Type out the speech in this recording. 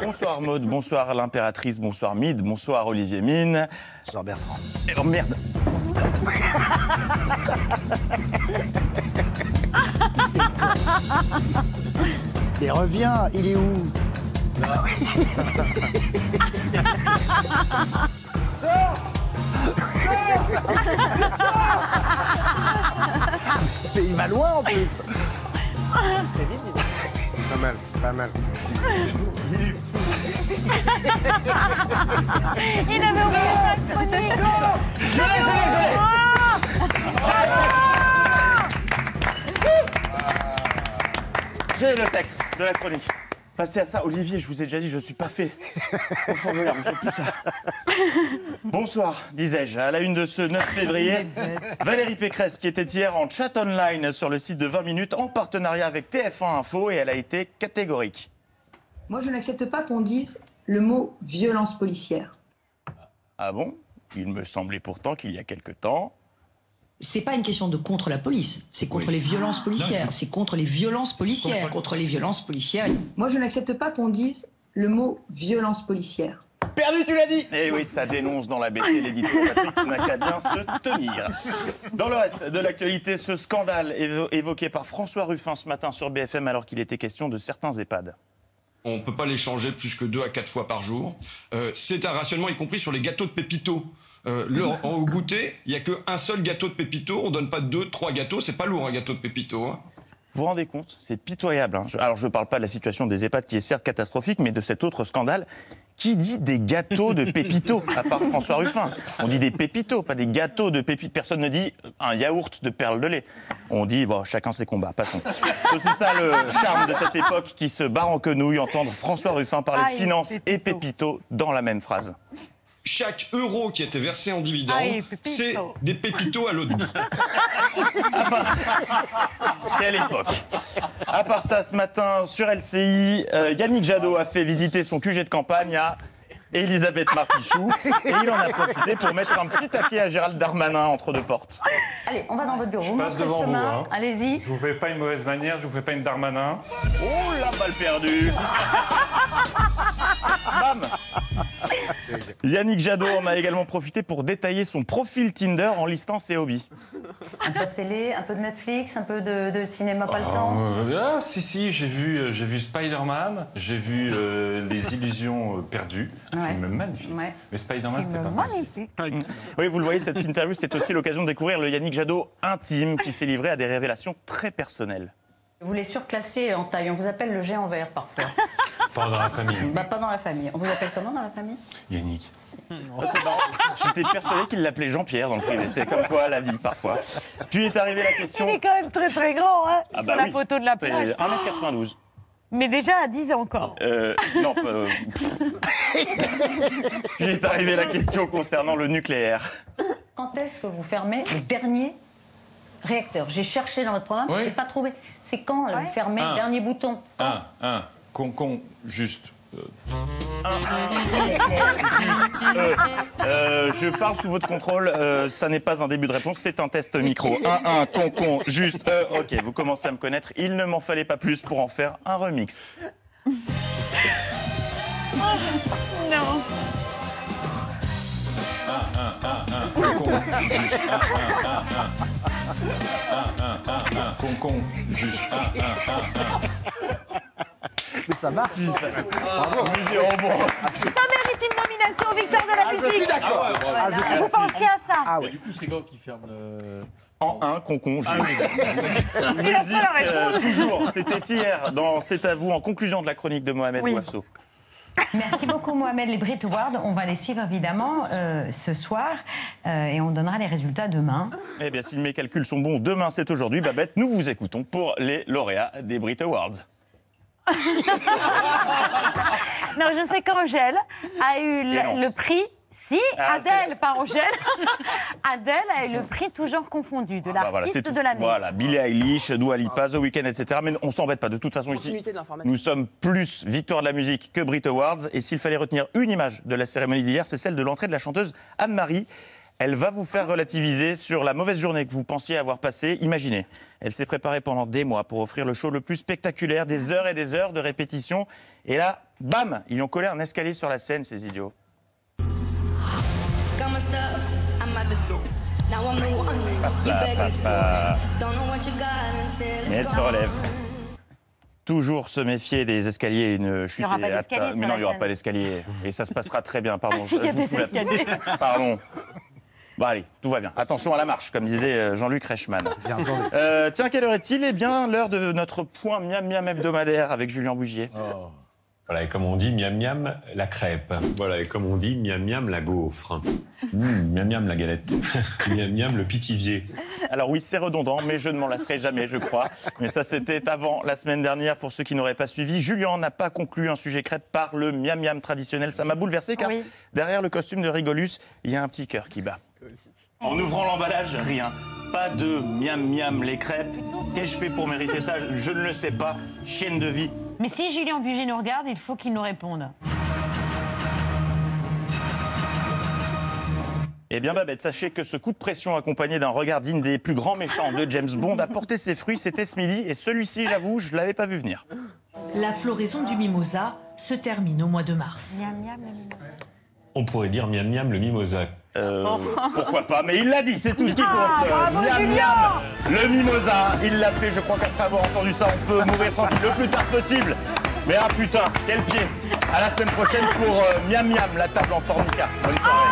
Bonsoir Maud, bonsoir l'impératrice, bonsoir Mide, bonsoir Olivier Mine. Bonsoir Bertrand. Oh merde. Et reviens, il est où? Ah oui. Sors. Mais il va loin en plus. Très vite, il va. Pas mal, pas mal. Il avait oublié sa chronique. J'ai le texte de la chronique. Passez à ça, Olivier, je vous ai déjà dit, je suis pas fait. Au formulaire, on fait plus ça. Bonsoir, disais-je. À la une de ce 9 février, Valérie Pécresse, qui était hier en chat online sur le site de 20 minutes, en partenariat avec TF1 Info, et elle a été catégorique. Moi, je n'accepte pas qu'on dise le mot « violence policière ». Ah bon? Il me semblait pourtant qu'il y a quelque temps... C'est pas une question de contre la police, c'est contre les violences policières, c'est contre les violences policières, contre les violences policières. Moi, je n'accepte pas qu'on dise le mot « violence policière ». Perdu, tu l'as dit. Eh oui, ça dénonce dans la BT l'éditeur Patrick n'a qu'à bien se tenir. Dans le reste de l'actualité, ce scandale évoqué par François Ruffin ce matin sur BFM alors qu'il était question de certains EHPAD. On ne peut pas les changer plus que 2 à 4 fois par jour. C'est un rationnement, y compris sur les gâteaux de Pépito. Au goûter, il n'y a qu'un seul gâteau de Pépito, on ne donne pas 2, 3 gâteaux, c'est pas lourd un gâteau de Pépito. Hein. Vous vous rendez compte? C'est pitoyable. Hein. Alors je ne parle pas de la situation des EHPAD qui est certes catastrophique, mais de cet autre scandale. Qui dit des gâteaux de Pépito, à part François Ruffin? On dit des Pépitos, pas des gâteaux de Pépito. Personne ne dit un yaourt de perles de lait. On dit, bon, chacun ses combats, passons. C'est aussi ça le charme de cette époque qui se barre en quenouille, entendre François Ruffin parler finances et Pépito dans la même phrase. Chaque euro qui était versé en dividende, c'est des pépitos à l'autre bout. Quelle époque. À part ça, ce matin, sur LCI, Yannick Jadot a fait visiter son QG de campagne à Elisabeth Martichoux. Et il en a profité pour mettre un petit taquet à Gérald Darmanin entre deux portes. Allez, on va dans votre bureau. Je passe devant vous. Hein. Allez-y. Je vous fais pas une mauvaise manière, je vous fais pas une Darmanin. Oh la balle perdue. Bam. Yannick Jadot en a également profité pour détailler son profil Tinder en listant ses hobbies. Un peu de télé, un peu de Netflix, un peu de cinéma, pas le temps. Si, j'ai vu Spider-Man, j'ai vu Les Illusions Perdues, un film magnifique. Ouais. Mais Spider-Man, c'est pas magnifique. Oui, vous le voyez, cette interview, c'était aussi l'occasion de découvrir le Yannick Jadot intime qui s'est livré à des révélations très personnelles. Vous les surclassez en taille, on vous appelle le géant vert parfois. Pas dans la famille. Bah, pas dans la famille. On vous appelle comment dans la famille? Yannick. J'étais persuadé qu'il l'appelait Jean-Pierre dans le privé. C'est comme quoi la vie parfois. Puis est arrivée la question. Il est quand même très très grand, hein, ah bah sur la photo de la plage. 1m92. Mais déjà à 10 ans encore. Non. Puis est arrivée la question concernant le nucléaire. Quand est-ce que vous fermez le dernier réacteur? J'ai cherché dans votre programme, j'ai pas trouvé. C'est quand vous fermez le dernier bouton? Je parle sous votre contrôle, ça n'est pas un début de réponse, c'est un test micro. Ok, vous commencez à me connaître, il ne m'en fallait pas plus pour en faire un remix. Oh, non. Mais ça marche. Bravo. Ça mérite une nomination aux victoires de la musique. Je suis d'accord. Vous pensiez à ça. Ah ouais. Du coup, c'est quand qui ferme le... En un concon, Il a fait la réponse. Toujours, c'était hier, dans C'est à vous, en conclusion de la chronique de Mohamed Bouhafsi. Merci beaucoup Mohamed. Les Brit Awards, on va les suivre évidemment ce soir et on donnera les résultats demain. Eh bien si mes calculs sont bons, demain c'est aujourd'hui. Babette, nous vous écoutons pour les lauréats des Brit Awards. Non, je sais qu'Angèle a eu le prix... Si, Adèle, pas Angèle. Adèle a eu le prix tout genre confondu de l'artiste de l'année. Voilà, Billie Eilish, Dua Lipa, The Weeknd, etc. Mais on s'embête pas, de toute façon, ici, nous sommes plus victoire de la musique que Brit Awards. Et s'il fallait retenir une image de la cérémonie d'hier, c'est celle de l'entrée de la chanteuse Anne-Marie. Elle va vous faire relativiser sur la mauvaise journée que vous pensiez avoir passée. Imaginez, elle s'est préparée pendant des mois pour offrir le show le plus spectaculaire, des heures et des heures de répétition. Et là, bam, ils ont collé un escalier sur la scène, ces idiots. Mais elle se relève. Toujours se méfier des escaliers, une chute. Mais non, il n'y aura pas d'escalier. Et ça se passera très bien, pardon. Ah, si, il y a des escaliers. Pardon. Bon, allez, tout va bien. Attention à la marche, comme disait Jean-Luc Reichmann. Tiens, quelle heure est-il? Eh bien, l'heure de notre point miam miam hebdomadaire avec Julien Bougier. Oh. Voilà, et comme on dit, miam miam, la crêpe. Voilà, et comme on dit, miam miam, la gaufre. Miam miam, la galette. Miam miam, le pitivier. Alors oui, c'est redondant, mais je ne m'en lasserai jamais, je crois. Mais ça, c'était avant, la semaine dernière, pour ceux qui n'auraient pas suivi. Julien n'a pas conclu un sujet crêpe par le miam miam traditionnel. Ça m'a bouleversé, car oui, derrière le costume de Rigolus, il y a un petit cœur qui bat. En ouvrant l'emballage, rien. Pas de miam miam les crêpes. Qu'ai-je fait pour mériter ça? Je ne le sais pas. Chienne de vie. Mais si Julien Bugey nous regarde, il faut qu'il nous réponde. Eh bien, Babette, sachez que ce coup de pression accompagné d'un regard digne des plus grands méchants de James Bond a porté ses fruits. C'était ce midi et celui-ci, j'avoue, je ne l'avais pas vu venir. La floraison du mimosa se termine au mois de mars. Miam, miam, miam. On pourrait dire miam miam le mimosa. Pourquoi pas, mais il l'a dit, c'est tout ce qui compte. Miam miam, le mimosa, il l'a fait, je crois qu'après avoir entendu ça, on peut mourir tranquille le plus tard possible. Mais ah putain, quel pied. À la semaine prochaine pour miam miam, la table en formica. Bonne soirée.